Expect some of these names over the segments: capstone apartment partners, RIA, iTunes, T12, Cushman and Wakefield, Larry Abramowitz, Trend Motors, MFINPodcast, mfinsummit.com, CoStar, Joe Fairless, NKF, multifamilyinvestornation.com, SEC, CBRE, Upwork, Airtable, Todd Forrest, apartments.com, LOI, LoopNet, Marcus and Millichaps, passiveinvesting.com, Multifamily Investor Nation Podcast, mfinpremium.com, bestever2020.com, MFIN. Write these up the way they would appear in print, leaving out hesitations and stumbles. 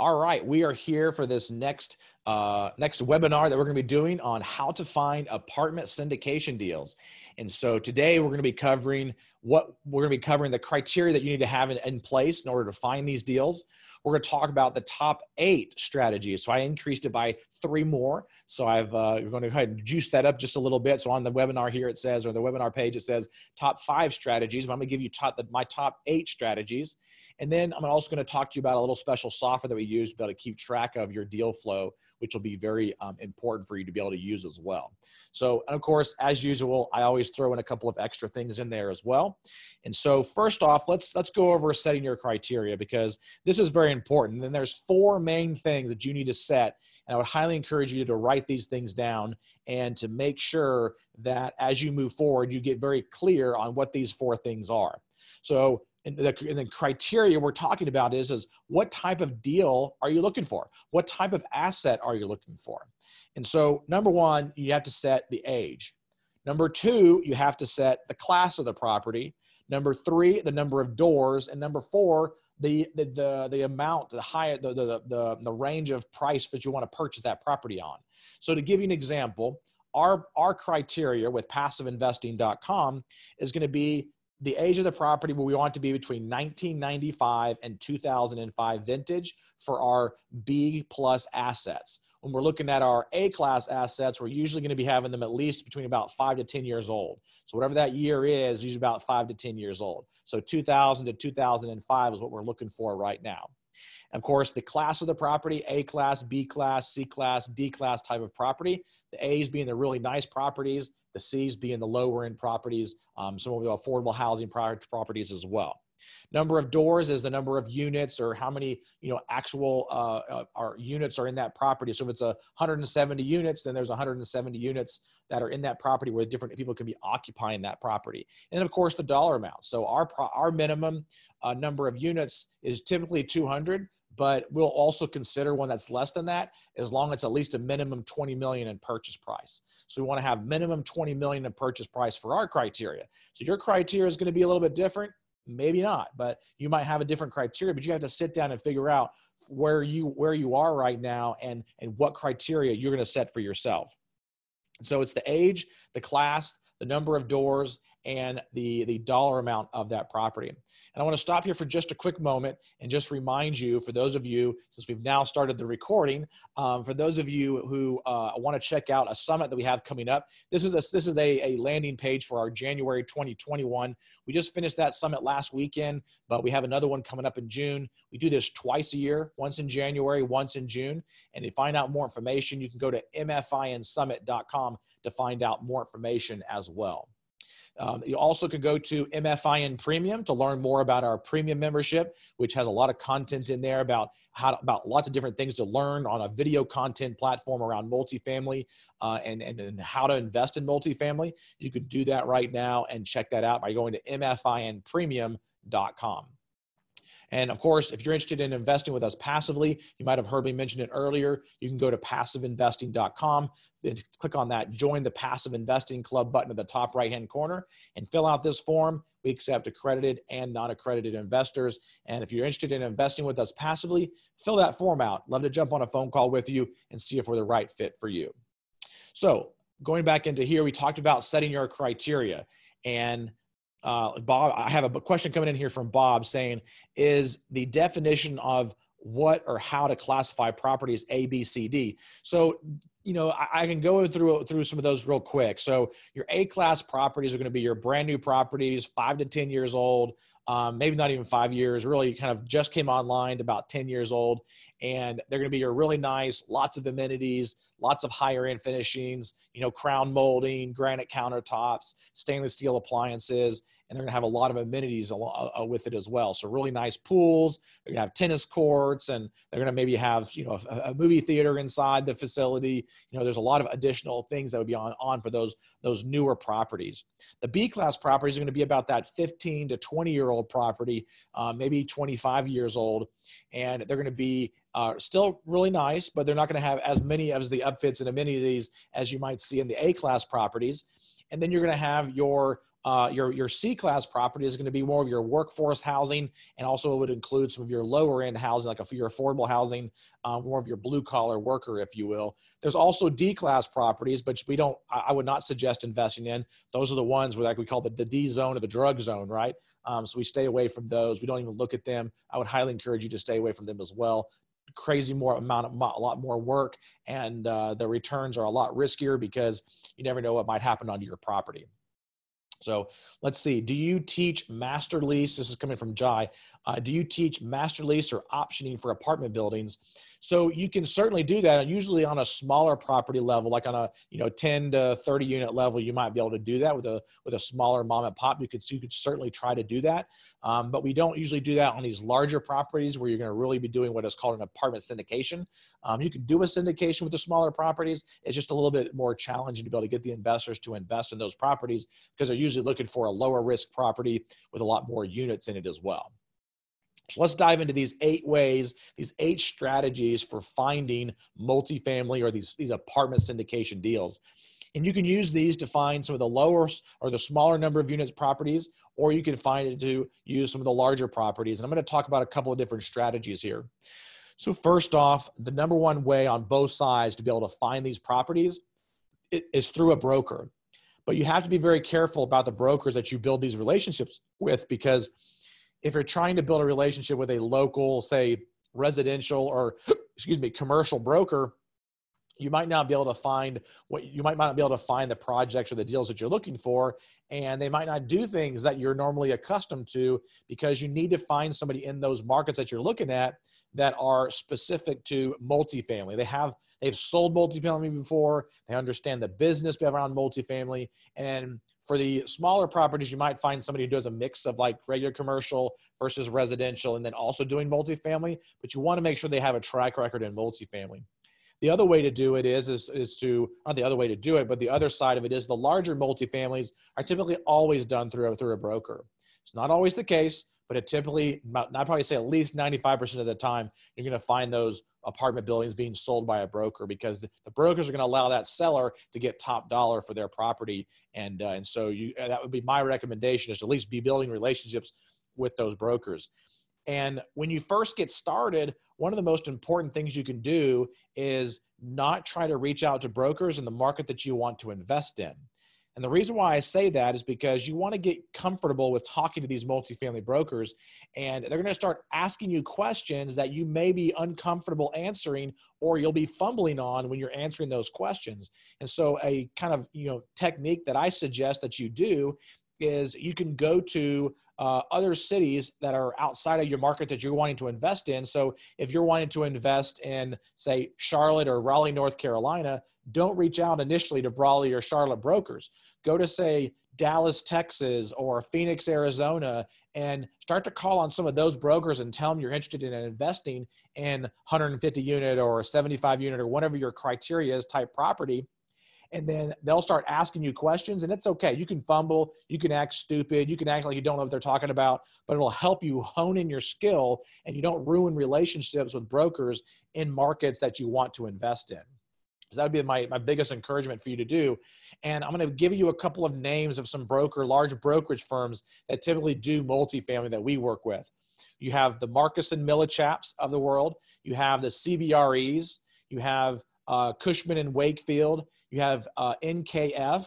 All right, we are here for this next webinar that we're going to be doing on how to find apartment syndication deals. And so today we're going to be covering the criteria that you need to have in place in order to find these deals. We're going to talk about the top 8 strategies. So I increased it by 3 more. So we're going to go ahead and juice that up just a little bit. So on the webinar here, it says, or the webinar page, it says top 5 strategies, but I'm going to give you my top 8 strategies. And then I'm also going to talk to you about a little special software that we use to be able to keep track of your deal flow, which will be very important for you to be able to use as well. So, and of course, as usual, I always throw in a couple of extra things in there as well. And so first off, let's go over setting your criteria, because this is very important. And there's 4 main things that you need to set. And I would highly encourage you to write these things down and to make sure that as you move forward, you get very clear on what these 4 things are. So, and the criteria we're talking about is what type of deal are you looking for? What type of asset are you looking for? And so number 1, you have to set the age. Number 2, you have to set the class of the property. Number 3, the number of doors. And number 4, the amount, the range of price that you want to purchase that property on. So to give you an example, our criteria with passiveinvesting.com is going to be the age of the property. We want to be between 1995 and 2005 vintage for our B+ assets. When we're looking at our A-class assets, we're usually going to be having them at least between about 5 to 10 years old. So whatever that year is usually about 5 to 10 years old. So 2000 to 2005 is what we're looking for right now. Of course, the class of the property, A-class, B-class, C-class, D-class type of property, the A's being the really nice properties, the C's being the lower end properties, some of the affordable housing properties as well. Number of doors is the number of units, or how many actual units are in that property. So if it's 170 units, then there's 170 units that are in that property where different people can be occupying that property. And of course, the dollar amount. So our minimum number of units is typically 200, but we'll also consider one that's less than that as long as it's at least a minimum $20 million in purchase price. So we want to have minimum $20 million in purchase price for our criteria. So your criteria is going to be a little bit different. Maybe not, but you might have a different criteria, but you have to sit down and figure out where you are right now and what criteria you're going to set for yourself. So it's the age, the class, the number of doors, and the dollar amount of that property. And I want to stop here for just a quick moment and just remind you, for those of you, since we've now started the recording, for those of you who want to check out a summit that we have coming up, this is a landing page for our January 2021. We just finished that summit last weekend, but we have another one coming up in June. We do this twice a year, once in January, once in June. And to find out more information, you can go to mfinsummit.com to find out more information as well. You also could go to MFIN Premium to learn more about our premium membership, which has a lot of content in there about lots of different things to learn on a video content platform around multifamily and how to invest in multifamily. You could do that right now and check that out by going to mfinpremium.com. And of course, if you're interested in investing with us passively, you might have heard me mention it earlier. You can go to passiveinvesting.com, then click on that Join the Passive Investing Club button at the top right-hand corner and fill out this form. We accept accredited and non-accredited investors. And if you're interested in investing with us passively, fill that form out. Love to jump on a phone call with you and see if we're the right fit for you. So going back into here, we talked about setting your criteria. And Bob, I have a question coming in here from Bob saying, is the definition of what or how to classify properties A, B, C, D? So, I can go through some of those real quick. So your A-class properties are going to be your brand new properties, 5 to 10 years old, maybe not even 5 years, really kind of just came online, about 10 years old. And they're going to be your really nice, lots of amenities, lots of higher end finishings, crown molding, granite countertops, stainless steel appliances, and they're going to have a lot of amenities with it as well. So really nice pools, they're going to have tennis courts, and they're going to maybe have, a movie theater inside the facility. There's a lot of additional things that would be on for those newer properties. The B-class properties are going to be about that 15 to 20 year old property, maybe 25 years old, and they're going to be still really nice, but they're not going to have as many of the upfits and amenities as you might see in the A-class properties. And then you're going to have your Your C-class property is going to be more of your workforce housing, and also it would include some of your lower-end housing, like your affordable housing, more of your blue-collar worker, if you will. There's also D-class properties, but we don't. I would not suggest investing in. Those are the ones where, like, we call the D zone or the drug zone, right? So we stay away from those. We don't even look at them. I would highly encourage you to stay away from them as well. A lot more work, and the returns are a lot riskier because you never know what might happen onto your property. So let's see. Do you teach master lease? This is coming from Jai. Do you teach master lease or optioning for apartment buildings? So you can certainly do that. Usually on a smaller property level, like on a 10 to 30 unit level, you might be able to do that with a smaller mom and pop. You could certainly try to do that, but we don't usually do that on these larger properties where you're going to really be doing what is called an apartment syndication. You can do a syndication with the smaller properties. It's just a little bit more challenging to be able to get the investors to invest in those properties because they're usually looking for a lower risk property with a lot more units in it as well. So let's dive into these 8 ways, these 8 strategies for finding multifamily or these apartment syndication deals. And you can use these to find some of the lower or the smaller number of units properties, or you can find it to use some of the larger properties. And I'm going to talk about a couple of different strategies here. So first off, the number one way on both sides to be able to find these properties is through a broker. But you have to be very careful about the brokers that you build these relationships with, because if you're trying to build a relationship with a local, say, residential or, excuse me, commercial broker, you might not be able to find the projects or the deals that you're looking for, and they might not do things that you're normally accustomed to, because you need to find somebody in those markets that you're looking at that are specific to multifamily. They've sold multifamily before. They understand the business around multifamily. And for the smaller properties, you might find somebody who does a mix of like regular commercial versus residential and then also doing multifamily, but you want to make sure they have a track record in multifamily. The other way to do it but the other side of it is the larger multifamilies are typically always done through a broker. It's not always the case, but it typically, I'd probably say at least 95% of the time, you're going to find those apartment buildings being sold by a broker, because the brokers are going to allow that seller to get top dollar for their property. And so that would be my recommendation, is to at least be building relationships with those brokers. And when you first get started, one of the most important things you can do is not try to reach out to brokers in the market that you want to invest in. And the reason why I say that is because you want to get comfortable with talking to these multifamily brokers, and they're going to start asking you questions that you may be uncomfortable answering, or you'll be fumbling on when you're answering those questions. And so a kind of, technique that I suggest that you do is you can go to other cities that are outside of your market that you're wanting to invest in. So if you're wanting to invest in, say, Charlotte or Raleigh, North Carolina, don't reach out initially to Raleigh or Charlotte brokers. Go to, say, Dallas, Texas, or Phoenix, Arizona, and start to call on some of those brokers and tell them you're interested in investing in 150 unit or 75 unit or whatever your criteria is type property. And then they'll start asking you questions, and it's okay. You can fumble, you can act stupid, you can act like you don't know what they're talking about, but it'll help you hone in your skill, and you don't ruin relationships with brokers in markets that you want to invest in. So that would be my biggest encouragement for you to do. And I'm going to give you a couple of names of some large brokerage firms that typically do multifamily that we work with. You have the Marcus and Millichaps of the world. You have the CBREs. You have Cushman and Wakefield. You have NKF.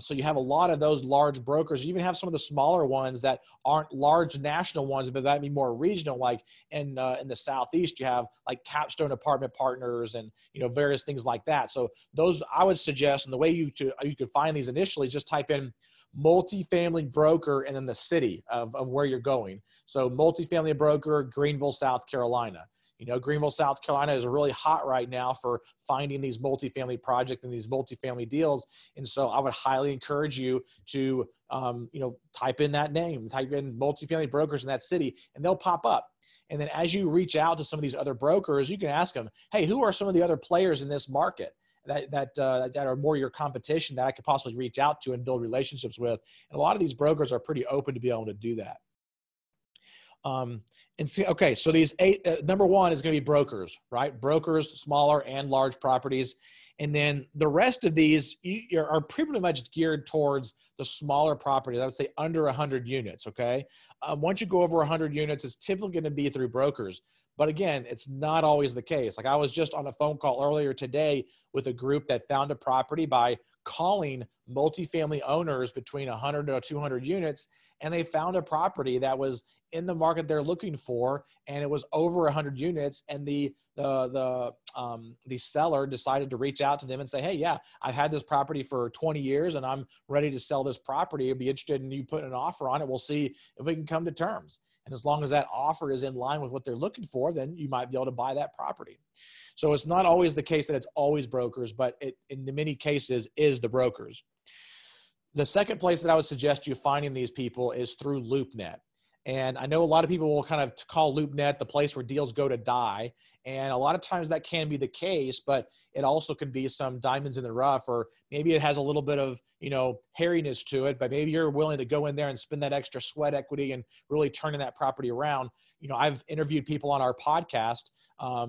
So you have a lot of those large brokers. You even have some of the smaller ones that aren't large national ones, but that'd be more regional. Like in the Southeast, you have like Capstone Apartment Partners and various things like that. So those, I would suggest, and the way you could find these initially, just type in multifamily broker and then the city of where you're going. So multifamily broker, Greenville, South Carolina. Greenville, South Carolina is really hot right now for finding these multifamily projects and these multifamily deals. And so I would highly encourage you to, type in that name, type in multifamily brokers in that city, and they'll pop up. And then as you reach out to some of these other brokers, you can ask them, hey, who are some of the other players in this market that are more your competition that I could possibly reach out to and build relationships with? And a lot of these brokers are pretty open to be able to do that. And see, okay, so these eight, number one is going to be brokers, right? Brokers, smaller and large properties. And then the rest of these are pretty much geared towards the smaller properties. I would say under 100 units, okay? Once you go over 100 units, it's typically going to be through brokers. But again, it's not always the case. Like I was just on a phone call earlier today with a group that found a property by calling multifamily owners between 100 to 200 units, and they found a property that was in the market they're looking for, and it was over 100 units. And the seller decided to reach out to them and say, "Hey, yeah, I've had this property for 20 years, and I'm ready to sell this property. I'd be interested in you putting an offer on it. We'll see if we can come to terms." And as long as that offer is in line with what they're looking for, then you might be able to buy that property. So it's not always the case that it's always brokers, but it, in many cases, is the brokers. The second place that I would suggest you finding these people is through LoopNet. And I know a lot of people will kind of call LoopNet the place where deals go to die. And a lot of times that can be the case, but it also can be some diamonds in the rough, or maybe it has a little bit of, you know, hairiness to it, but maybe you're willing to go in there and spend that extra sweat equity and really turning that property around. You know, I've interviewed people on our podcast.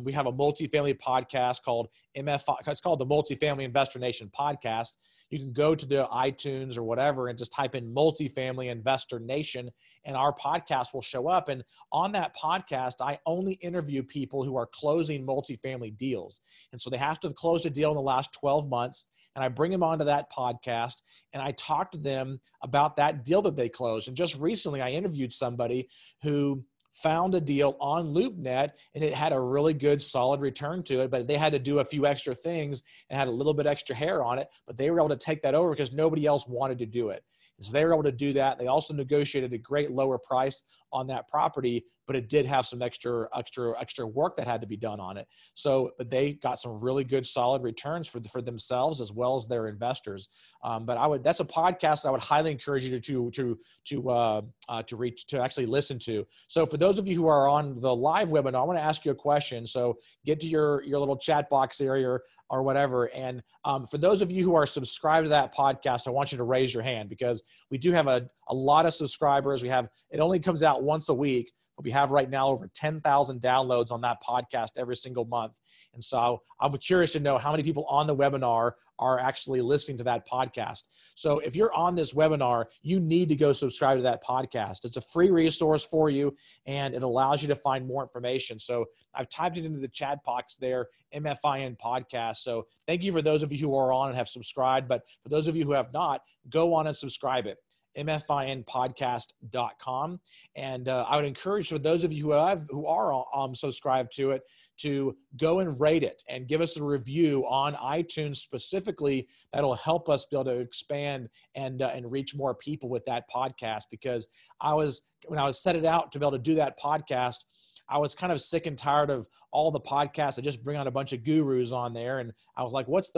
We have a multifamily podcast called it's called the Multifamily Investor Nation Podcast. You can go to the iTunes or whatever and just type in Multifamily Investor Nation, and our podcast will show up. And on that podcast, I only interview people who are closing multifamily deals. And so they have to have closed a deal in the last 12 months. And I bring them onto that podcast, and I talk to them about that deal that they closed. And just recently, I interviewed somebody who found a deal on LoopNet, and it had a really good solid return to it, but they had to do a few extra things and had a little bit extra hair on it, but they were able to take that over because nobody else wanted to do it. And so they were able to do that. They also negotiated a great lower price on that property, but it did have some extra work that had to be done on it. So but they got some really good solid returns for themselves as well as their investors. But that's a podcast that I would highly encourage you to actually listen to. So for those of you who are on the live webinar, I want to ask you a question. So get to your little chat box area or whatever. And for those of you who are subscribed to that podcast, I want you to raise your hand, because we do have a lot of subscribers. It only comes out once a week. We have right now over 10,000 downloads on that podcast every single month. And so I'm curious to know how many people on the webinar are actually listening to that podcast. So if you're on this webinar, you need to go subscribe to that podcast. It's a free resource for you, and it allows you to find more information. So I've typed it into the chat box there, MFIN podcast. So thank you for those of you who are on and have subscribed. But for those of you who have not, go on and subscribe it. mfinpodcast.com. And I would encourage for those of you who are subscribed to it to go and rate it and give us a review on iTunes specifically. That'll help us be able to expand and reach more people with that podcast, because when I set it out to be able to do that podcast, I was kind of sick and tired of all the podcasts that just bring on a bunch of gurus on there. And I was like, what's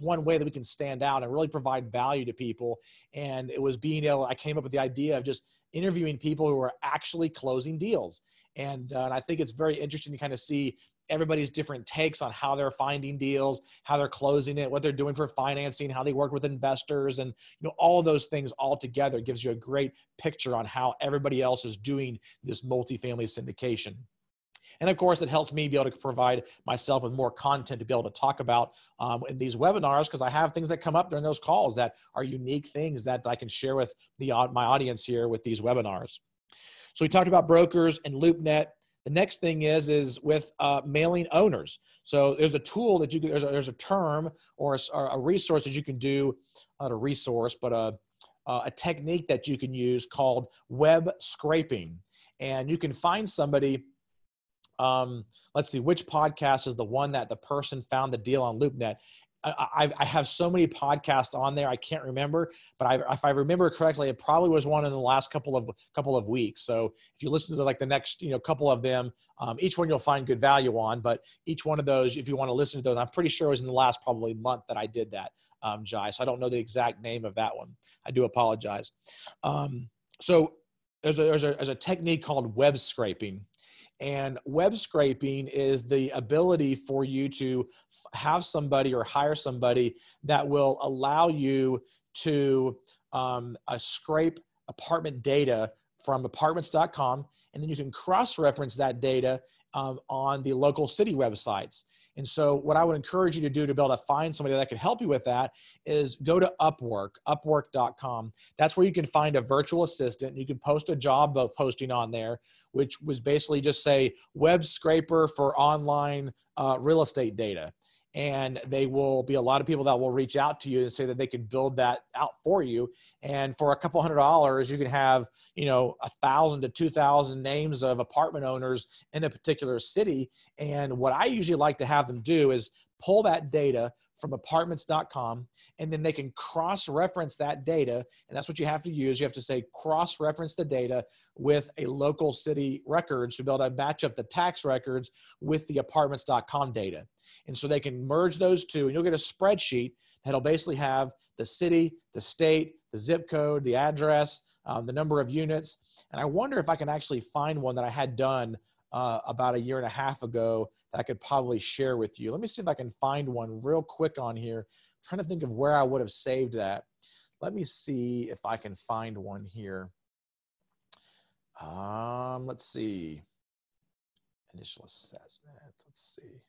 one way that we can stand out and really provide value to people? And it was I came up with the idea of just interviewing people who are actually closing deals. And I think it's very interesting to kind of see everybody's different takes on how they're finding deals, how they're closing it, what they're doing for financing, how they work with investors, and all of those things all together gives you a great picture on how everybody else is doing this multifamily syndication. And of course, it helps me be able to provide myself with more content to be able to talk about in these webinars, because I have things that come up during those calls that are unique things that I can share with my audience here with these webinars. So we talked about brokers and LoopNet. The next thing is with mailing owners. So there's a tool that there's a term or a resource that you can do, not a resource, but a technique that you can use called web scraping. And you can find somebody, let's see, which podcast is the one that the person found the deal on LoopNet? I have so many podcasts on there, I can't remember, but if I remember correctly, it probably was one in the last couple of weeks. So if you listen to like the next couple of them, each one you'll find good value on, but each one of those, if you want to listen to those, I'm pretty sure it was in the last probably month that I did that, Jai. So I don't know the exact name of that one. I do apologize. So there's a technique called web scraping. And web scraping is the ability for you to have somebody or hire somebody that will allow you to scrape apartment data from apartments.com And then you can cross-reference that data on the local city websites. And so what I would encourage you to do to be able to find somebody that can help you with that is go to Upwork, upwork.com. That's where you can find a virtual assistant. You can post a job posting on there, which was basically just say web scraper for online real estate data. And they will be a lot of people that will reach out to you and say that they can build that out for you. And for a couple $100, you can have, 1,000 to 2,000 names of apartment owners in a particular city. And what I usually like to have them do is pull that data from apartments.com, and then they can cross-reference that data. And that's what you have to use. You have to say cross-reference the data with a local city records to be able to match up the tax records with the apartments.com data. And so they can merge those two, and you'll get a spreadsheet that'll basically have the city, the state, the zip code, the address, the number of units. And I wonder if I can actually find one that I had done about a year and a half ago that I could probably share with you. Let me see if I can find one real quick on here. I'm trying to think of where I would have saved that. Let me see if I can find one here. Let's see. Initial assessment. Let's see.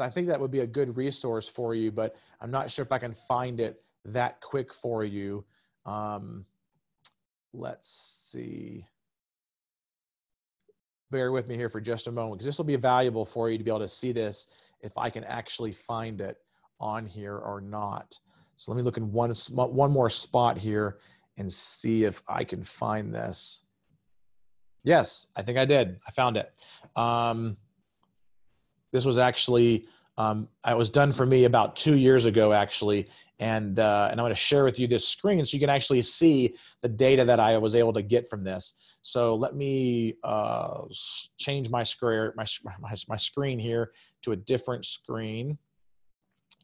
I think that would be a good resource for you, but I'm not sure if I can find it that quick for you. Let's see. Bear with me here for just a moment, because this will be valuable for you to be able to see this if I can actually find it on here or not. So let me look in one more spot here and see if I can find this. Yes, I think I did. I found it. This was actually, it was done for me about 2 years ago, actually. And I'm going to share with you this screen so you can actually see the data that I was able to get from this. So let me change my screen here to a different screen,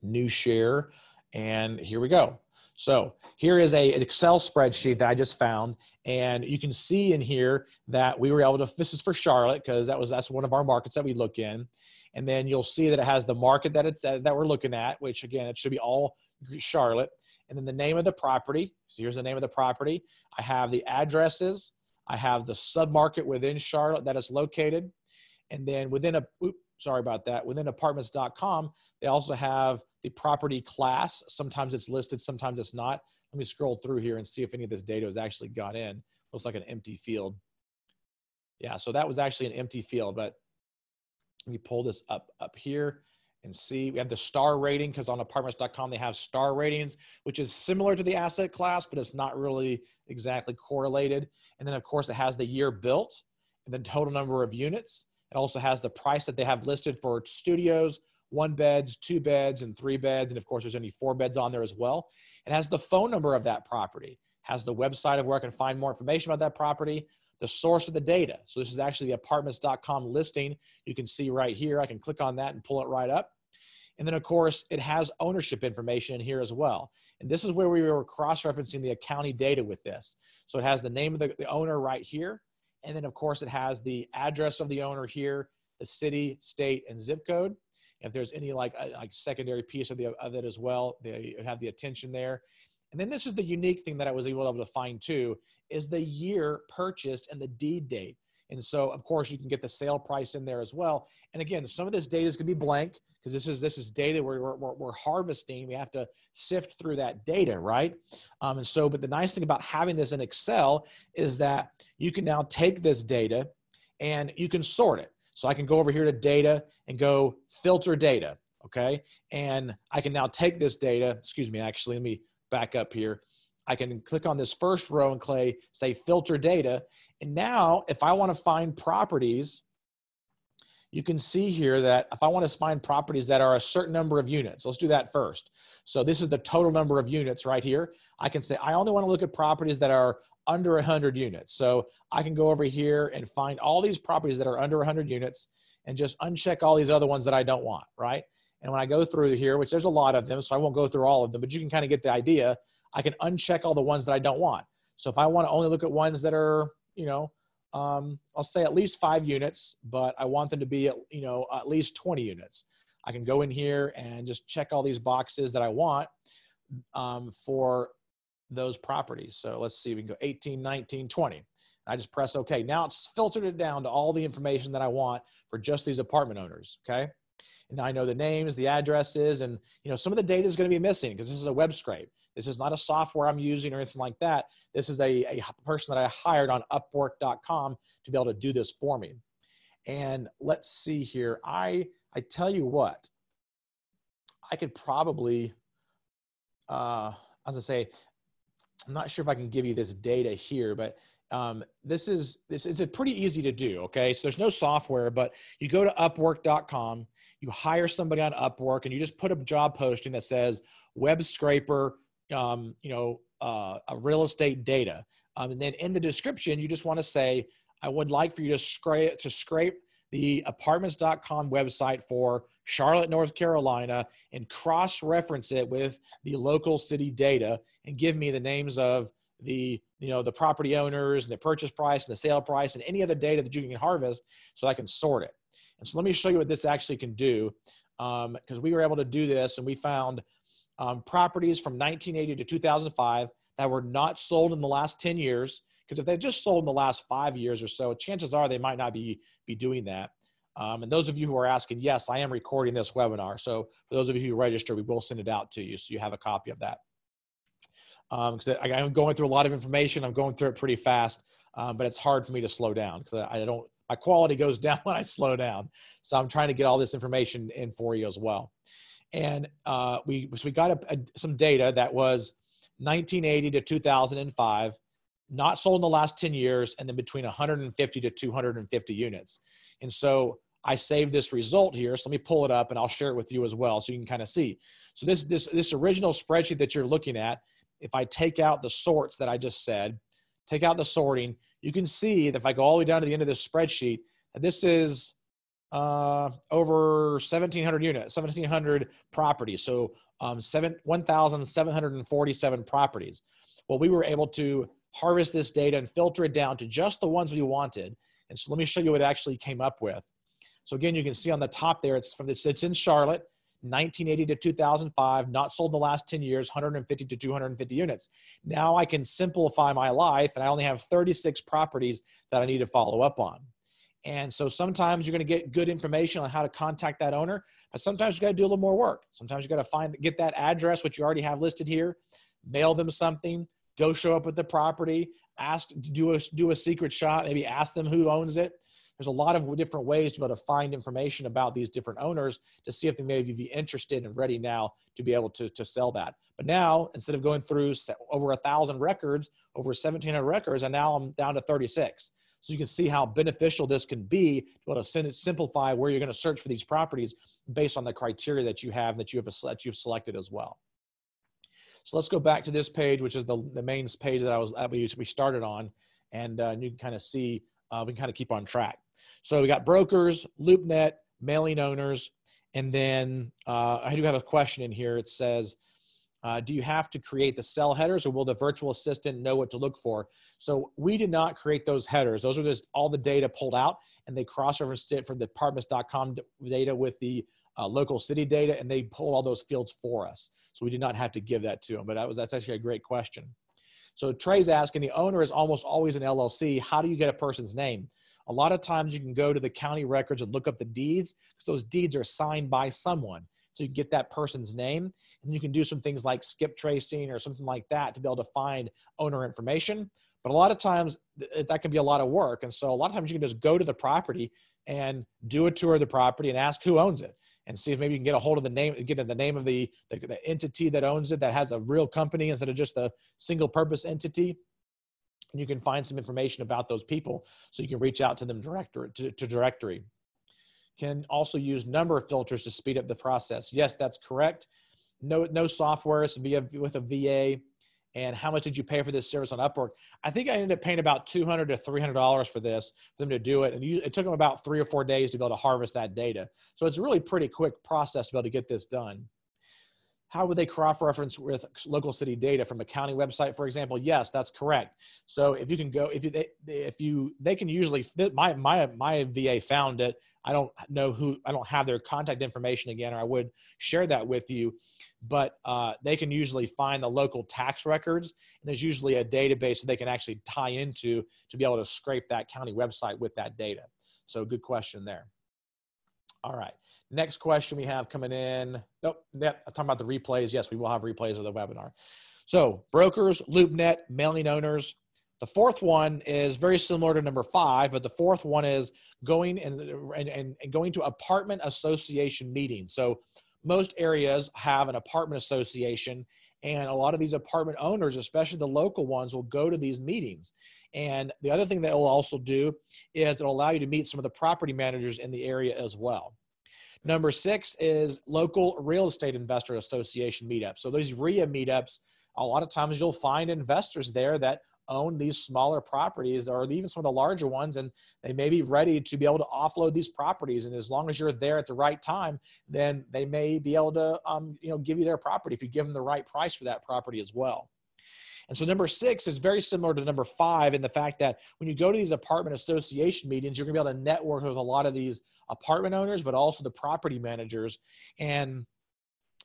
new share, and here we go. So here is an Excel spreadsheet that I just found, and you can see in here that we were able to, this is for Charlotte, because that's one of our markets that we look in. And then you'll see that it has the market that that we're looking at, which again, it should be all Charlotte. And then the name of the property. So here's the name of the property. I have the addresses. I have the submarket within Charlotte that it's located. And then within apartments.com, they also have the property class. Sometimes it's listed, sometimes it's not. Let me scroll through here and see if any of this data has actually got in. Looks like an empty field. Yeah, so that was actually an empty field, but let me pull this up here and see. We have the star rating, because on apartments.com, they have star ratings, which is similar to the asset class, but it's not really exactly correlated. And then of course it has the year built and the total number of units. It also has the price that they have listed for studios, 1 beds, 2 beds, and 3 beds. And of course there's only 4 beds on there as well. It has the phone number of that property, it has the website of where I can find more information about that property, the source of the data. So this is actually the apartments.com listing. You can see right here, I can click on that and pull it right up. And then of course, it has ownership information in here as well. And this is where we were cross-referencing the county data with this. So it has the name of the owner right here. And then of course, it has the address of the owner here, the city, state, and zip code. If there's any like secondary piece of it as well, they have the attention there. And then this is the unique thing that I was able to find too, is the year purchased and the deed date. And so of course you can get the sale price in there as well. And again, some of this data is gonna be blank, because this is data we're harvesting. We have to sift through that data, right? But the nice thing about having this in Excel is that you can now take this data and you can sort it. So I can go over here to data and go filter data, okay? And I can now take this data, let me back up here. I can click on this first row and say filter data. And now if I want to find properties, you can see here that if I want to find properties that are a certain number of units, let's do that first. So this is the total number of units right here. I can say, I only want to look at properties that are under 100 units. So I can go over here and find all these properties that are under 100 units and just uncheck all these other ones that I don't want, right? And when I go through here, which there's a lot of them, so I won't go through all of them, but you can kind of get the idea. I can uncheck all the ones that I don't want. So if I want to only look at ones that are, I'll say at least 5 units, but I want them to be, at least 20 units. I can go in here and just check all these boxes that I want for those properties. So let's see, we can go 18, 19, 20. I just press okay. Now it's filtered it down to all the information that I want for just these apartment owners, okay? And I know the names, the addresses, and you know some of the data is going to be missing because this is a web scrape. This is not a software I'm using or anything like that. This is a person that I hired on Upwork.com to be able to do this for me. And let's see here. I tell you what, I could probably, I'm not sure if I can give you this data here, but this is pretty easy to do, okay? So there's no software, but you go to Upwork.com, you hire somebody on Upwork, and you just put a job posting that says web scraper, real estate data. And then in the description, you just want to say, I would like for you to scrape the apartments.com website for Charlotte, North Carolina, and cross-reference it with the local city data and give me the names of the, the property owners and the purchase price and the sale price and any other data that you can harvest so I can sort it. And so let me show you what this actually can do, because we were able to do this and we found properties from 1980 to 2005 that were not sold in the last 10 years. Because if they just sold in the last 5 years or so, chances are they might not be doing that. And those of you who are asking, yes, I am recording this webinar. So for those of you who register, we will send it out to you so you have a copy of that. Because I'm going through a lot of information. I'm going through it pretty fast, but it's hard for me to slow down because my quality goes down when I slow down. So I'm trying to get all this information in for you as well. And we got some data that was 1980 to 2005. Not sold in the last 10 years, and then between 150 to 250 units. And so I saved this result here. So let me pull it up and I'll share it with you as well so you can kind of see. So this original spreadsheet that you're looking at, if I take out the sorts that I just said, take out the sorting, you can see that if I go all the way down to the end of this spreadsheet, this is over 1,700 units, 1,700 properties. So 1,747 properties. Well, we were able to harvest this data and filter it down to just the ones we wanted. And so let me show you what it actually came up with. So again, you can see on the top there, it's in Charlotte, 1980 to 2005, not sold in the last 10 years, 150 to 250 units. Now I can simplify my life and I only have 36 properties that I need to follow up on. And so sometimes you're going to get good information on how to contact that owner, but sometimes you got to do a little more work. Sometimes you got to get that address, which you already have listed here, mail them something, go show up at the property, do a secret shot, maybe ask them who owns it. There's a lot of different ways to be able to find information about these different owners to see if they may be interested and ready now to be able to sell that. But now, instead of going through over 1,000 records, over 1,700 records, and now I'm down to 36. So you can see how beneficial this can be to be able to simplify where you're going to search for these properties based on the criteria that you have that you've selected as well. So let's go back to this page, which is the main page that we started on, and you can kind of see, we can kind of keep on track. So we got brokers, LoopNet, mailing owners, and then I do have a question in here. It says, do you have to create the cell headers or will the virtual assistant know what to look for? So we did not create those headers. Those are just all the data pulled out, and they cross-referenced it from the apartments.com data with the local city data, and they pull all those fields for us. So we did not have to give that to them, but that's actually a great question. So Trey's asking, the owner is almost always an LLC. How do you get a person's name? A lot of times you can go to the county records and look up the deeds, because those deeds are signed by someone. So you can get that person's name, and you can do some things like skip tracing or something like that to be able to find owner information. But a lot of times that can be a lot of work. And so a lot of times you can just go to the property and do a tour of the property and ask who owns it, and see if maybe you can get a hold of the name, get the name of the entity that owns it, that has a real company instead of just a single purpose entity. And you can find some information about those people so you can reach out to them to directory. Can also use number filters to speed up the process. Yes, that's correct. No software, it's with a VA. And how much did you pay for this service on Upwork? I think I ended up paying about $200 to $300 for this, for them to do it. And it took them about 3 or 4 days to be able to harvest that data. So it's a really pretty quick process to be able to get this done. How would they cross-reference with local city data from a county website, for example? Yes, that's correct. So if you can go, they can usually, my VA found it. I don't know who, I don't have their contact information again, or I would share that with you, but they can usually find the local tax records. And there's usually a database that they can actually tie into to be able to scrape that county website with that data. So good question there. All right. Next question we have coming in. Nope, I'm talking about the replays. Yes, we will have replays of the webinar. So brokers, LoopNet, mailing owners. The fourth one is very similar to number five, but the fourth one is going and going to apartment association meetings. So most areas have an apartment association, and a lot of these apartment owners, especially the local ones, will go to these meetings. And the other thing that it'll also do is it'll allow you to meet some of the property managers in the area as well. Number six is local real estate investor association meetups. So those RIA meetups, a lot of times you'll find investors there that own these smaller properties or even some of the larger ones, and they may be ready to be able to offload these properties. And as long as you're there at the right time, then they may be able to give you their property if you give them the right price for that property as well. And so number six is very similar to number five in the fact that when you go to these apartment association meetings, you're going to be able to network with a lot of these apartment owners, but also the property managers. And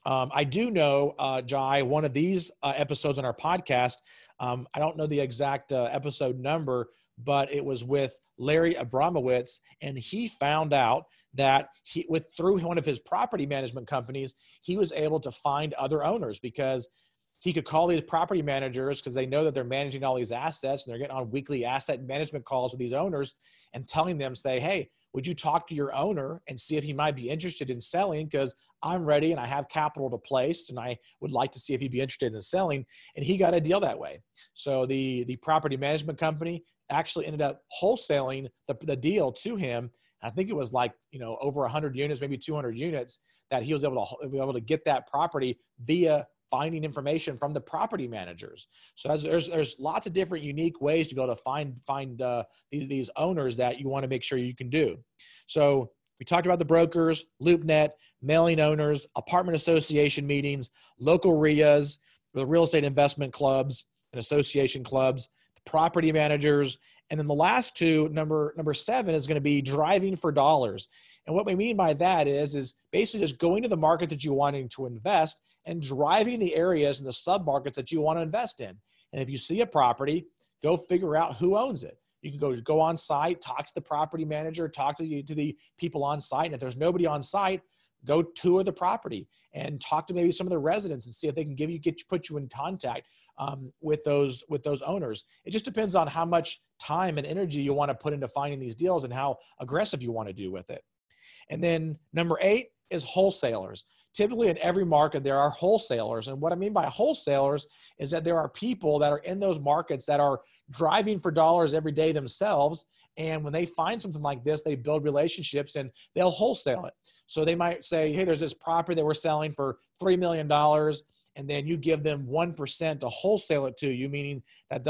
I do know, Jai, one of these episodes on our podcast, I don't know the exact episode number, but it was with Larry Abramowitz, and he found out that through one of his property management companies, he was able to find other owners because he could call these property managers because they know that they're managing all these assets and they're getting on weekly asset management calls with these owners and telling them, say, hey, would you talk to your owner and see if he might be interested in selling? Because I'm ready and I have capital to place and I would like to see if he'd be interested in selling. And he got a deal that way. So the property management company actually ended up wholesaling the deal to him. I think it was like, over 100 units, maybe 200 units that he was able to get that property via finding information from the property managers. So there's lots of different unique ways to be able to find these owners that you want to make sure you can do. So we talked about the brokers, LoopNet, mailing owners, apartment association meetings, local RIAs, the real estate investment clubs and association clubs, the property managers. And then the last two, number seven, is going to be driving for dollars. And what we mean by that is basically just going to the market that you're wanting to invest and driving the areas and the submarkets that you want to invest in. And if you see a property, go figure out who owns it. You can go on site, talk to the property manager, talk to the people on site. And if there's nobody on site, go tour the property and talk to maybe some of the residents and see if they can put you in contact with those owners. It just depends on how much time and energy you want to put into finding these deals and how aggressive you want to do with it. And then number eight is wholesalers. Typically in every market, there are wholesalers. And what I mean by wholesalers is that there are people that are in those markets that are driving for dollars every day themselves. And when they find something like this, they build relationships and they'll wholesale it. So they might say, hey, there's this property that we're selling for $3 million. And then you give them 1% to wholesale it to you, meaning that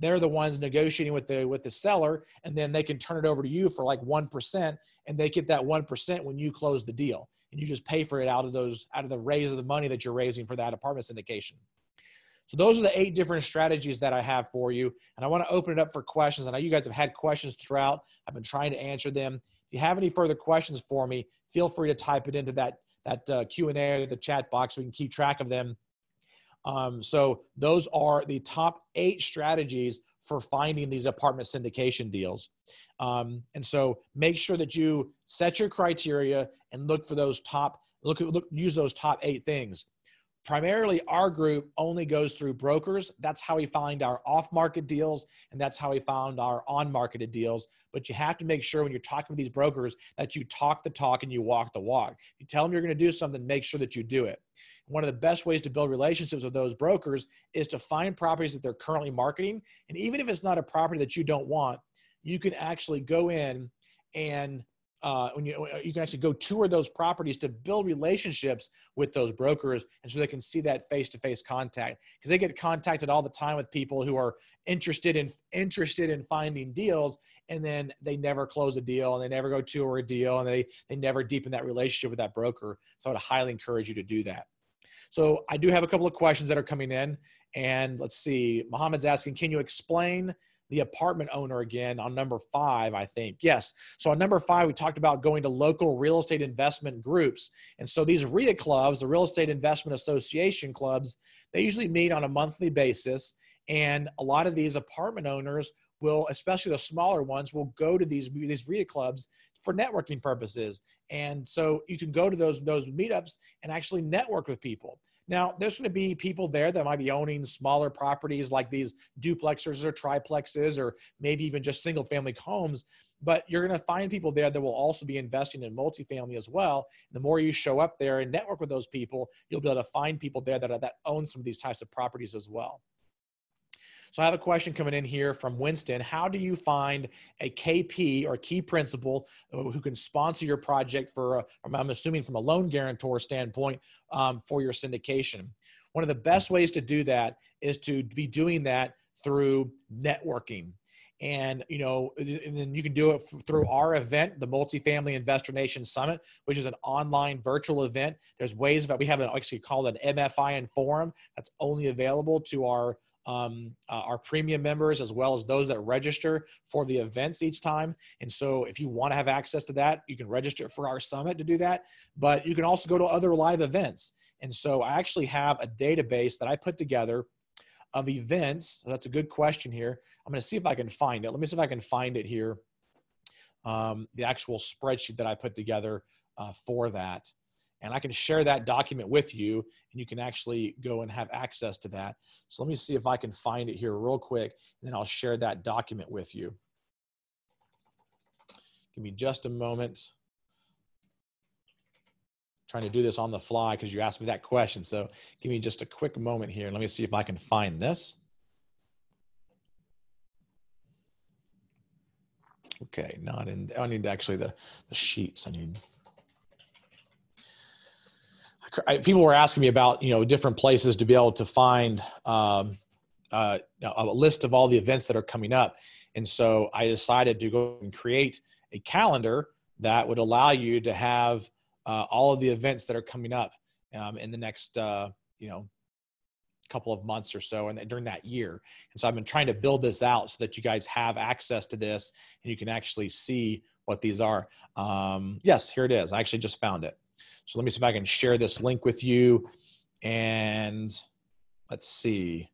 they're the ones negotiating with the seller, and then they can turn it over to you for like 1%, and they get that 1% when you close the deal, and you just pay for it out of the raise of the money that you're raising for that apartment syndication. So those are the eight different strategies that I have for you, and I want to open it up for questions. I know you guys have had questions throughout. I've been trying to answer them. If you have any further questions for me, feel free to type it into that Q&A or the chat box so we can keep track of them. So those are the top eight strategies for finding these apartment syndication deals. And so make sure that you set your criteria and look for those use those top eight things. Primarily our group only goes through brokers. That's how we find our off-market deals, and that's how we found our on-marketed deals. But you have to make sure when you're talking with these brokers that you talk the talk and you walk the walk. If you tell them you're going to do something, make sure that you do it. One of the best ways to build relationships with those brokers is to find properties that they're currently marketing. And even if it's not a property that you don't want, you can actually go in and you can actually go tour those properties to build relationships with those brokers, and so they can see that face-to-face contact, because they get contacted all the time with people who are interested in finding deals, and then they never close a deal and they never go tour a deal and they never deepen that relationship with that broker. So I would highly encourage you to do that. So I do have a couple of questions that are coming in, and let's see, Mohammed's asking, can you explain the apartment owner again on number 5, I think. Yes. So on number 5, we talked about going to local real estate investment groups. And so these RIA clubs, the Real Estate Investment Association clubs, they usually meet on a monthly basis. And a lot of these apartment owners will, especially the smaller ones, will go to these RIA clubs for networking purposes. And so you can go to those meetups and actually network with people. Now, there's going to be people there that might be owning smaller properties like these duplexes or triplexes, or maybe even just single family homes, but you're going to find people there that will also be investing in multifamily as well. The more you show up there and network with those people, you'll be able to find people there that own some of these types of properties as well. So I have a question coming in here from Winston. How do you find a KP or key principal who can sponsor your project for, I'm assuming from a loan guarantor standpoint, for your syndication? One of the best ways to do that is to be doing that through networking. And, you know, and then you can do it through our event, the Multifamily Investor Nation Summit, which is an online virtual event. There's ways that we have actually called an MFIN forum that's only available to our premium members, as well as those that register for the events each time. And so if you want to have access to that, you can register for our summit to do that, but you can also go to other live events. And so I actually have a database that I put together of events. So that's a good question here. I'm going to see if I can find it. Let me see if I can find it here. The actual spreadsheet that I put together for that. And I can share that document with you, and you can actually go and have access to that. So let me see if I can find it here real quick, and then I'll share that document with you. Give me just a moment. I'm trying to do this on the fly because you asked me that question. So give me just a quick moment here, and let me see if I can find this. Okay, not in, I need actually the sheets. I need. People were asking me about, you know, different places to be able to find a list of all the events that are coming up. And so I decided to go and create a calendar that would allow you to have all of the events that are coming up in the next, you know, couple of months or so, and during that year. And so I've been trying to build this out so that you guys have access to this and you can actually see what these are. Yes, here it is. I actually just found it. So let me see if I can share this link with you, and let's see.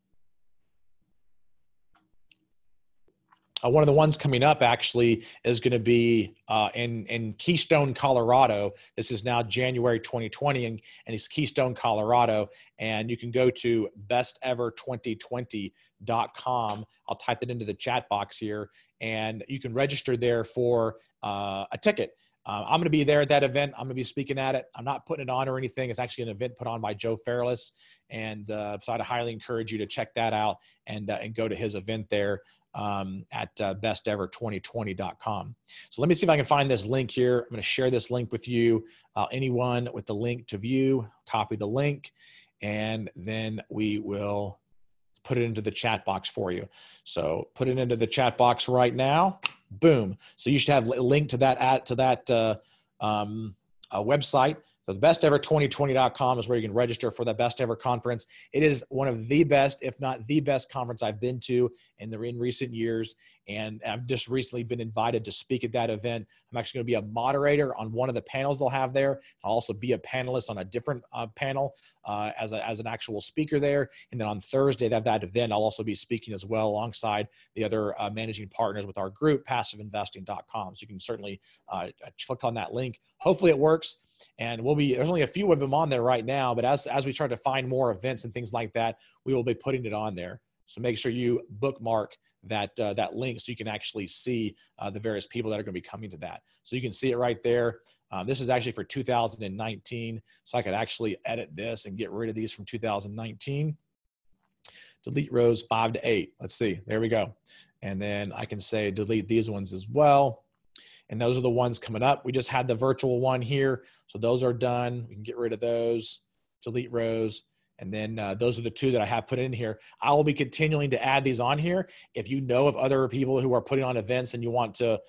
One of the ones coming up actually is going to be in Keystone, Colorado. This is now January 2020, and it's Keystone, Colorado. And you can go to bestever2020.com. I'll type it into the chat box here, and you can register there for a ticket. I'm going to be there at that event. I'm going to be speaking at it. I'm not putting it on or anything. It's actually an event put on by Joe Fairless. And so I'd highly encourage you to check that out and go to his event there at bestever2020.com. So let me see if I can find this link here. I'm going to share this link with you. Anyone with the link to view, copy the link, and then we will put it into the chat box for you. So put it into the chat box right now. Boom. So you should have a link to that website. So the bestever2020.com is where you can register for the Best Ever Conference. It is one of the best, if not the best conference I've been to in recent years. And I've just recently been invited to speak at that event. I'm actually going to be a moderator on one of the panels they'll have there. I'll also be a panelist on a different panel as an actual speaker there. And then on Thursday, they have that event. I'll also be speaking as well alongside the other managing partners with our group, passiveinvesting.com. So you can certainly click on that link. Hopefully it works. And there's only a few of them on there right now, but as we try to find more events and things like that, we will be putting it on there. So make sure you bookmark that link so you can actually see the various people that are going to be coming to that. So you can see it right there. This is actually for 2019. So I could actually edit this and get rid of these from 2019. Delete rows 5 to 8. Let's see. There we go. And then I can say delete these ones as well. And those are the ones coming up. We just had the virtual one here. So those are done. We can get rid of those, delete rows. And then those are the two that I have put in here. I will be continuing to add these on here. If you know of other people who are putting on events and you want to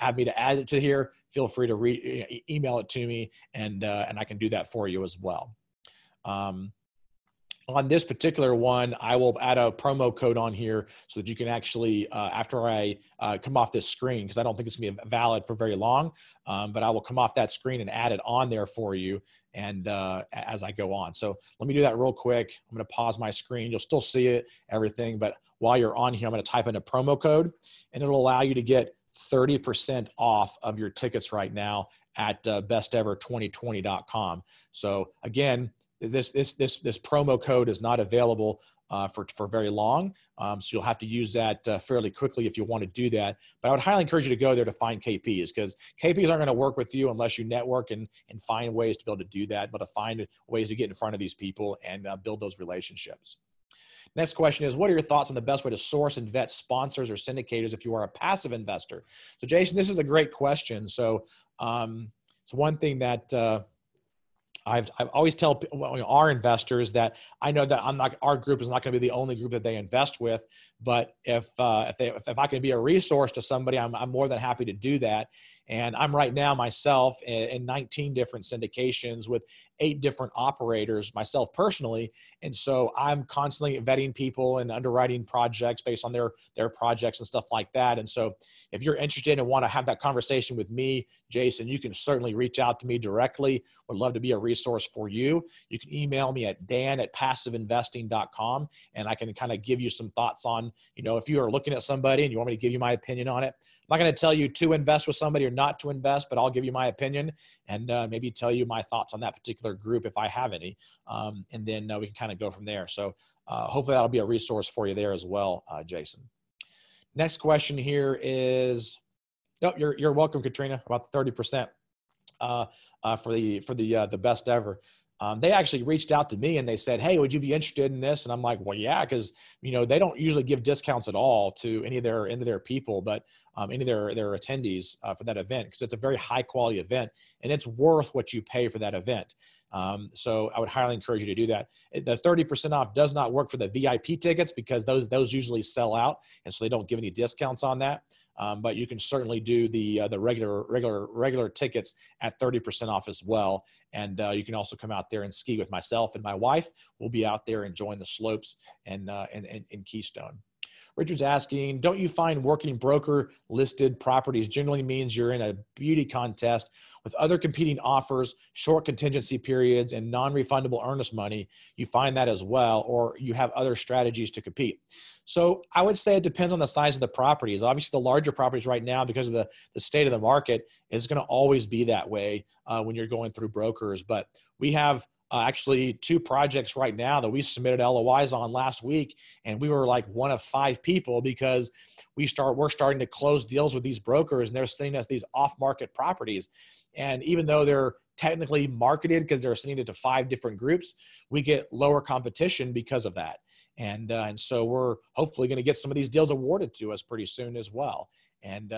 have me to add it to here, feel free to email it to me, and I can do that for you as well. On this particular one, I will add a promo code on here so that you can actually, after I come off this screen, because I don't think it's going to be valid for very long, but I will come off that screen and add it on there for you and as I go on. So let me do that real quick. I'm going to pause my screen. You'll still see it, everything, but while you're on here, I'm going to type in a promo code, and it'll allow you to get 30% off of your tickets right now at bestever2020.com. So again, this promo code is not available for very long, so you'll have to use that fairly quickly if you want to do that. But I would highly encourage you to go there to find KPs, because KPs aren't going to work with you unless you network and find ways to be able to do that, but to find ways to get in front of these people and build those relationships. Next question is, what are your thoughts on the best way to source and vet sponsors or syndicators if you are a passive investor? So Jason, this is a great question. So it's one thing that I always tell our investors that I know that our group is not going to be the only group that they invest with, but if I can be a resource to somebody, I'm more than happy to do that. And I'm right now myself in 19 different syndications with 8 different operators myself personally. And so I'm constantly vetting people and underwriting projects based on their projects and stuff like that. And so if you're interested and want to have that conversation with me, Jason, you can certainly reach out to me directly. Would love to be a resource for you. You can email me at dan@passiveinvesting.com, and I can kind of give you some thoughts on, you know, if you are looking at somebody and you want me to give you my opinion on it. I'm not going to tell you to invest with somebody or not to invest, but I'll give you my opinion and maybe tell you my thoughts on that particular group if I have any. And then we can kind of go from there. So hopefully that'll be a resource for you there as well, Jason. Next question here is, oh, you're welcome, Katrina, about 30% for the best ever. They actually reached out to me and they said, hey, would you be interested in this? And I'm like, well, yeah, because, you know, they don't usually give discounts at all to any of their people, but any of their attendees for that event, because it's a very high quality event and it's worth what you pay for that event. So I would highly encourage you to do that. The 30% off does not work for the VIP tickets because those usually sell out. And so they don't give any discounts on that. But you can certainly do the regular tickets at 30% off as well. And you can also come out there and ski with myself and my wife. We'll be out there enjoying the slopes and Keystone. Richard's asking, don't you find working broker listed properties generally means you're in a beauty contest with other competing offers, short contingency periods, and non-refundable earnest money? You find that as well, or you have other strategies to compete? So I would say it depends on the size of the properties. Obviously, the larger properties right now, because of the state of the market, is going to always be that way when you're going through brokers. But we have actually 2 projects right now that we submitted LOIs on last week, and we were like one of 5 people because we're starting to close deals with these brokers, and they're sending us these off-market properties. And even though they're technically marketed because they're sending it to 5 different groups, we get lower competition because of that. And so we're hopefully going to get some of these deals awarded to us pretty soon as well. And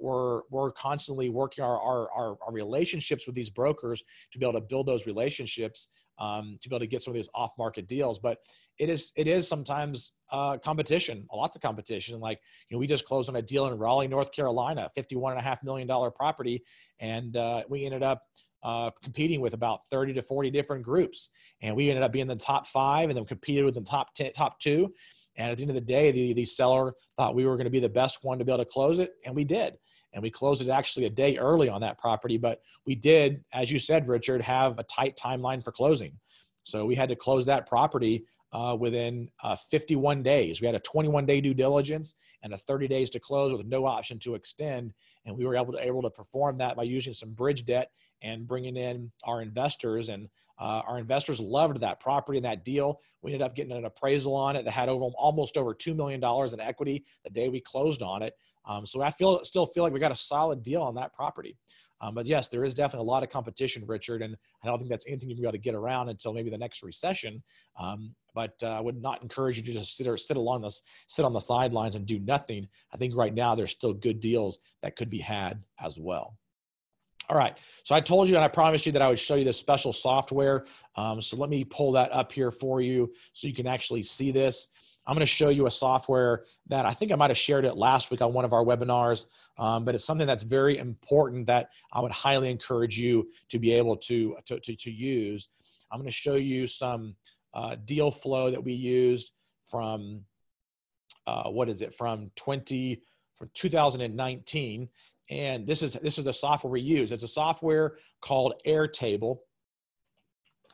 we're constantly working our relationships with these brokers to be able to build those relationships to be able to get some of these off market deals. But it is sometimes competition, lots of competition. Like, you know, we just closed on a deal in Raleigh, North Carolina, $51.5 million property, and we ended up competing with about 30 to 40 different groups, and we ended up being in the top 5, and then competed with the top 2. And at the end of the day, the seller thought we were going to be the best one to be able to close it, and we did. And we closed it actually a day early on that property, but we did, as you said, Richard, have a tight timeline for closing. So we had to close that property within 51 days. We had a 21-day due diligence and a 30 days to close with no option to extend. And we were able to perform that by using some bridge debt and bringing in our investors, and our investors loved that property and that deal. We ended up getting an appraisal on it that had almost over $2 million in equity the day we closed on it. So I still feel like we got a solid deal on that property. But yes, there is definitely a lot of competition, Richard, and I don't think that's anything you've got to get around until maybe the next recession. But I would not encourage you to just sit on the sidelines and do nothing. I think right now there's still good deals that could be had as well. All right, so I told you and I promised you that I would show you this special software. So let me pull that up here for you so you can actually see this. I'm going to show you a software that I think I might have shared it last week on one of our webinars, but it's something that's very important that I would highly encourage you to be able to use. I'm going to show you some deal flow that we used from, from 2019. And this is the software we use. It's a software called Airtable.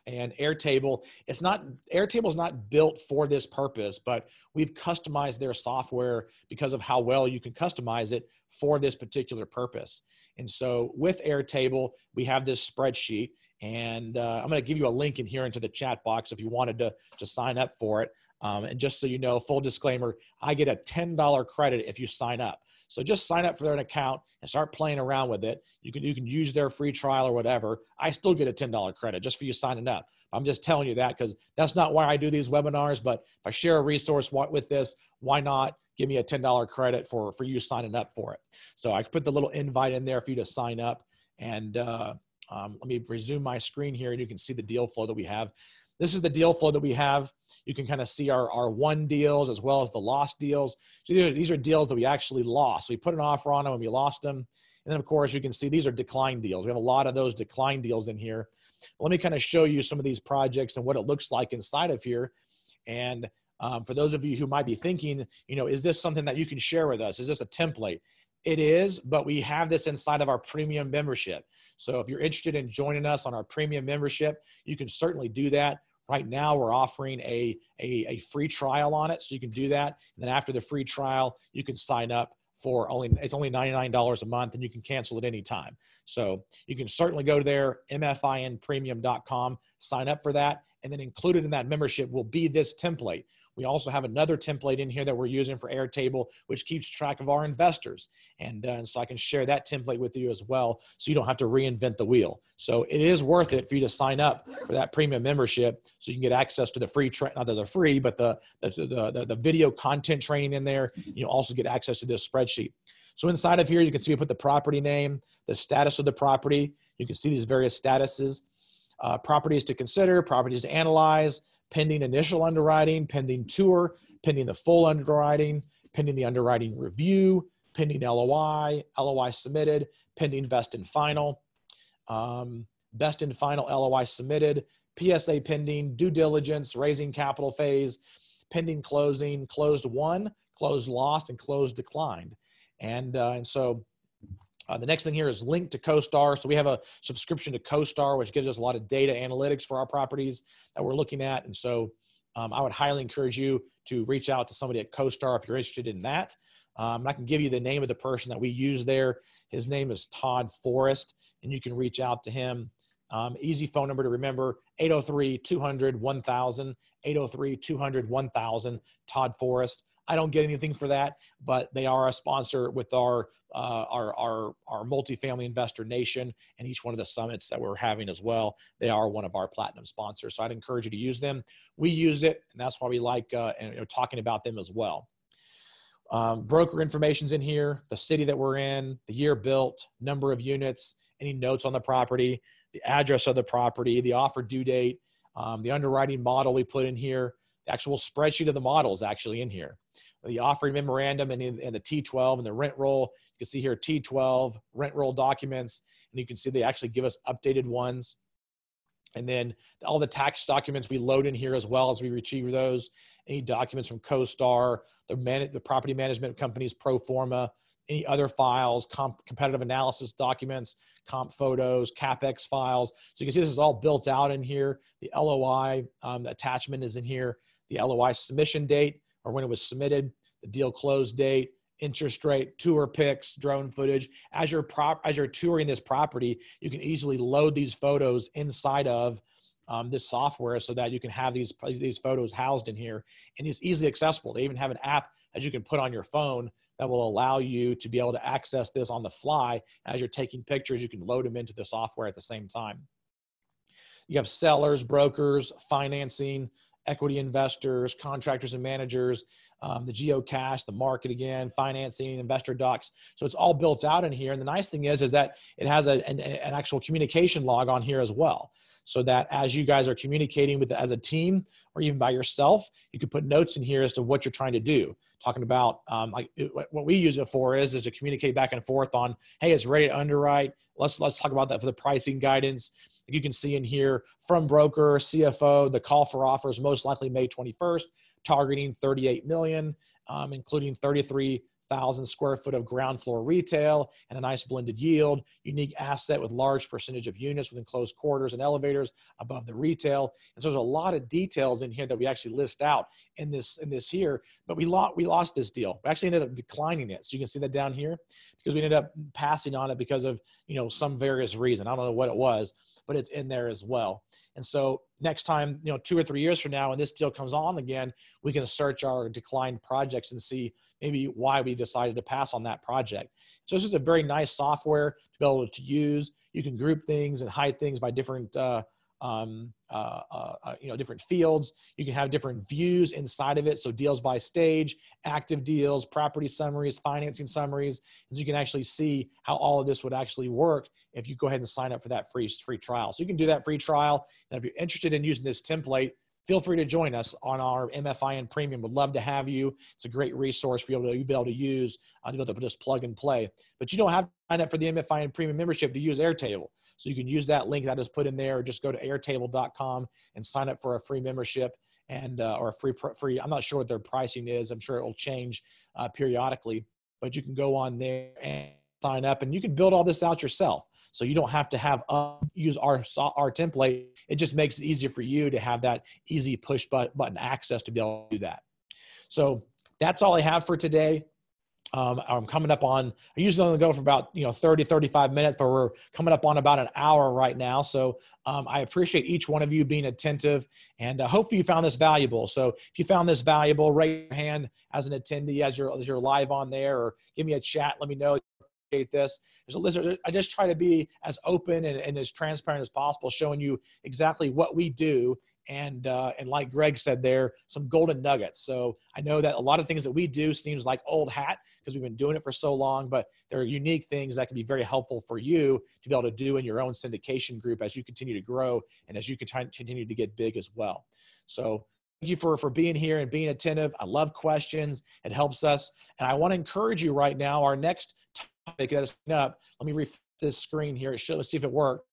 And Airtable is not built for this purpose, but we've customized their software because of how well you can customize it for this particular purpose. And so with Airtable, we have this spreadsheet, and I'm going to give you a link in here into the chat box if you wanted to sign up for it. And just so you know, full disclaimer, I get a $10 credit if you sign up. So just sign up for an account and start playing around with it. You can use their free trial or whatever. I still get a $10 credit just for you signing up. I'm just telling you that because that's not why I do these webinars. But if I share a resource with this, why not give me a $10 credit for you signing up for it? So I put the little invite in there for you to sign up. And let me resume my screen here, and you can see the deal flow that we have. This is the deal flow that we have. You can kind of see our won deals as well as the lost deals. So these are deals that we actually lost. We put an offer on them and we lost them. And then, of course, you can see these are decline deals. We have a lot of those decline deals in here. Let me kind of show you some of these projects and what it looks like inside of here. And for those of you who might be thinking, you know, is this something that you can share with us? Is this a template? It is, but we have this inside of our premium membership. So if you're interested in joining us on our premium membership, you can certainly do that. Right now, we're offering a free trial on it, so you can do that. And then after the free trial, you can sign up for it's only $99 a month, and you can cancel at any time. So you can certainly go there, mfinpremium.com, sign up for that, and then included in that membership will be this template. We also have another template in here that we're using for Airtable, which keeps track of our investors. And so I can share that template with you as well, so you don't have to reinvent the wheel. So it is worth it for you to sign up for that premium membership so you can get access to the free, not the free, but the video content training in there. You'll also get access to this spreadsheet. So inside of here, you can see we put the property name, the status of the property. You can see these various statuses, properties to consider, properties to analyze, pending initial underwriting, pending tour, pending the full underwriting, pending the underwriting review, pending LOI, LOI submitted, pending best and final, LOI submitted, PSA pending, due diligence, raising capital phase, pending closing, closed won, closed lost, and closed declined. And so the next thing here is linked to CoStar. So we have a subscription to CoStar, which gives us a lot of data analytics for our properties that we're looking at. And so I would highly encourage you to reach out to somebody at CoStar if you're interested in that. I can give you the name of the person that we use there. His name is Todd Forrest, and you can reach out to him. Easy phone number to remember, 803-200-1000, 803-200-1000, Todd Forrest. I don't get anything for that, but they are a sponsor with our Multifamily Investor Nation and each one of the summits that we're having as well. They are one of our platinum sponsors, so I'd encourage you to use them. We use it, and that's why we like talking about them as well. Broker information's in here, the city that we're in, the year built, number of units, any notes on the property, the address of the property, the offer due date, the underwriting model we put in here. The actual spreadsheet of the model is actually in here. The offering memorandum and the T12 and the rent roll. You can see here T12, rent roll documents, and you can see they actually give us updated ones. And then all the tax documents we load in here as well as we retrieve those. Any documents from CoStar, the property management company's pro forma, any other files, competitive analysis documents, comp photos, CapEx files. So you can see this is all built out in here. The LOI attachment is in here. The LOI submission date, or when it was submitted, the deal close date, interest rate, tour pics, drone footage. As you're touring this property, you can easily load these photos inside of this software so that you can have these photos housed in here. And it's easily accessible. They even have an app that you can put on your phone that will allow you to be able to access this on the fly. As you're taking pictures, you can load them into the software at the same time. You have sellers, brokers, financing, equity investors, contractors and managers, the geocache, the market again, financing, investor docs. So it's all built out in here. And the nice thing is that it has an actual communication log on here as well. So that as you guys are communicating as a team or even by yourself, you can put notes in here as to what you're trying to do. Talking about what we use it for is to communicate back and forth on, hey, it's ready to underwrite. Let's talk about that for the pricing guidance. You can see in here from broker, CFO, the call for offers most likely May 21st, targeting 38 million, including 33,000 square foot of ground floor retail and a nice blended yield, unique asset with large percentage of units with enclosed quarters and elevators above the retail. And so there's a lot of details in here that we actually list out in this here, but we lost this deal. We actually ended up declining it. So you can see that down here because we ended up passing on it because of, you know, some various reason. I don't know what it was, but it's in there as well. And so next time, you know, 2 or 3 years from now, when this deal comes on again, we can search our declined projects and see maybe why we decided to pass on that project. So this is a very nice software to be able to use. You can group things and hide things by different, different fields. You can have different views inside of it. So deals by stage, active deals, property summaries, financing summaries. And so you can actually see how all of this would actually work if you go ahead and sign up for that free trial. So you can do that free trial. And if you're interested in using this template, feel free to join us on our MFIN Premium. We'd love to have you. It's a great resource for you to be able to use, to be able to just plug and play. But you don't have to sign up for the MFIN Premium membership to use Airtable. So you can use that link that is put in there, or just go to airtable.com and sign up for a free membership and or a free. I'm not sure what their pricing is. I'm sure it will change periodically, but you can go on there and sign up, and you can build all this out yourself. So you don't have to have use our template. It just makes it easier for you to have that easy push button access to be able to do that. So that's all I have for today. I'm coming up on, I usually only go for about, 30, 35 minutes, but we're coming up on about an hour right now. So I appreciate each one of you being attentive, and hopefully you found this valuable. So if you found this valuable, raise your hand as an attendee, as you're live on there, or give me a chat. Let me know. This. I just try to be as open and as transparent as possible, showing you exactly what we do. And like Greg said there, some golden nuggets. So I know that a lot of things that we do seems like old hat because we've been doing it for so long, but there are unique things that can be very helpful for you to be able to do in your own syndication group as you continue to grow and as you continue to get big as well. So thank you for being here and being attentive. I love questions. It helps us. And I want to encourage you right now, our next topic that is up. Let me refresh this screen here. Let's see if it worked.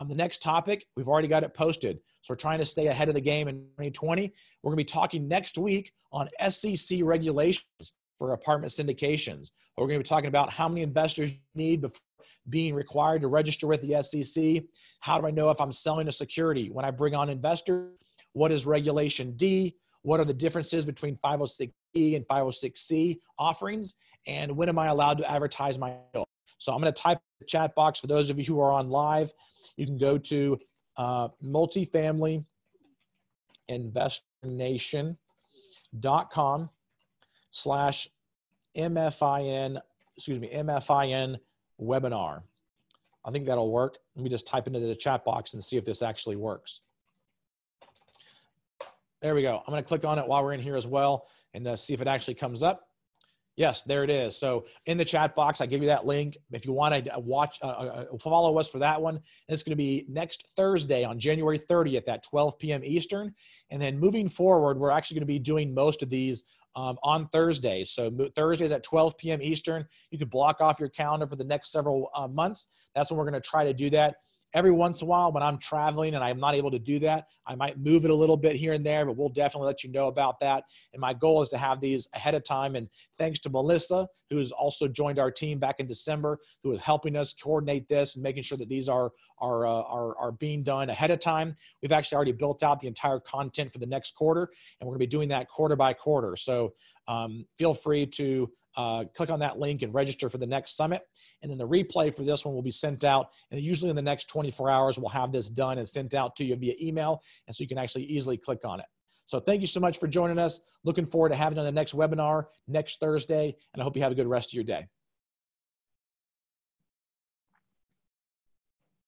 On the next topic, we've already got it posted. So we're trying to stay ahead of the game in 2020. We're going to be talking next week on SEC regulations for apartment syndications. We're going to be talking about how many investors you need before being required to register with the SEC. How do I know if I'm selling a security when I bring on investors? What is Regulation D? What are the differences between 506E and 506C offerings? And when am I allowed to advertise my deal? So I'm going to type in the chat box for those of you who are on live. You can go to multifamilyinvestornation.com /MFIN webinar. I think that'll work. Let me just type into the chat box and see if this actually works. There we go. I'm going to click on it while we're in here as well and see if it actually comes up. Yes, there it is. So in the chat box, I give you that link. If you want to follow us for that one. And it's going to be next Thursday on January 30th at 12 p.m. Eastern. And then moving forward, we're actually going to be doing most of these on Thursdays. So Thursdays at 12 p.m. Eastern, you can block off your calendar for the next several months. That's when we're going to try to do that. Every once in a while when I'm traveling and I'm not able to do that, I might move it a little bit here and there, but we'll definitely let you know about that. And my goal is to have these ahead of time. And thanks to Melissa, who has also joined our team back in December, who is helping us coordinate this and making sure that these are being done ahead of time. We've actually already built out the entire content for the next quarter, and we're going to be doing that quarter by quarter. So feel free to click on that link and register for the next summit. And then the replay for this one will be sent out. And usually in the next 24 hours, we'll have this done and sent out to you via email. And so you can actually easily click on it. So thank you so much for joining us. Looking forward to having you on the next webinar next Thursday. And I hope you have a good rest of your day.